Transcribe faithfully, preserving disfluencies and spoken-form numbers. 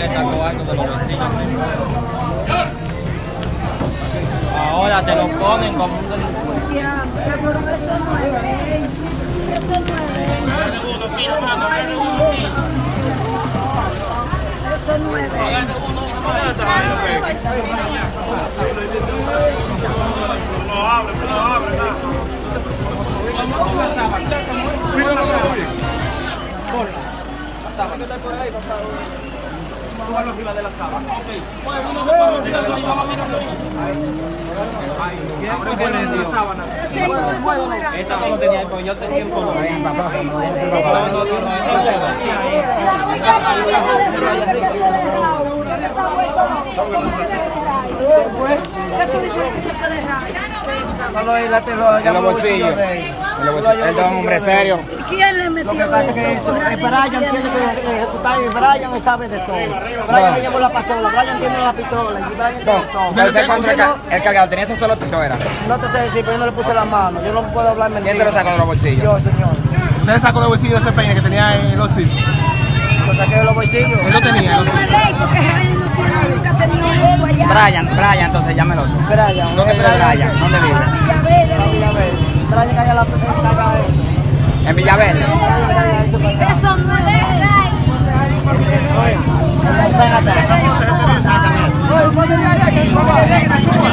le sacó algo de los bolsillos. Ahora te lo ponen como un delincuente. Ya, pero eso no es. Eso no es. Eso no es. No abre, no abre nada. ¿Qué tal por ahí, papá? Suban los filas de la sábana. Ok. De la sábana. Ahora pones la sábana. Esta no lo tenía, pero yo tenía un color ahí, papá. ¿Quién le metió? Lo que pasa es que eso, el Brian tiene que ejecutar y Brian sabe de todo. Brian le llevó la pasola, Brian tiene la pistola y Brian tiene todo. Pero usted contra el cargado, tenía ese solo tiro, ¿era? No te sé decir, pero yo no le puse la mano, yo no puedo hablar mentira. ¿Quién se lo sacó de los bolsillos? Yo, señor. ¿Usted sacó de los bolsillos ese peine que tenía en los bolsillos? Lo saqué de los bolsillos. Él lo tenía. No, eso no es ley, porque Javier no tiene, nunca ha tenido eso allá. Brian, Brian, entonces llámelo. Brian. ¿Dónde vive Brian? ¿Dónde vive? En Villaverde. Brian caga la caga eso. ¿En Villaverde? Eso no es ley. Oye, espérate.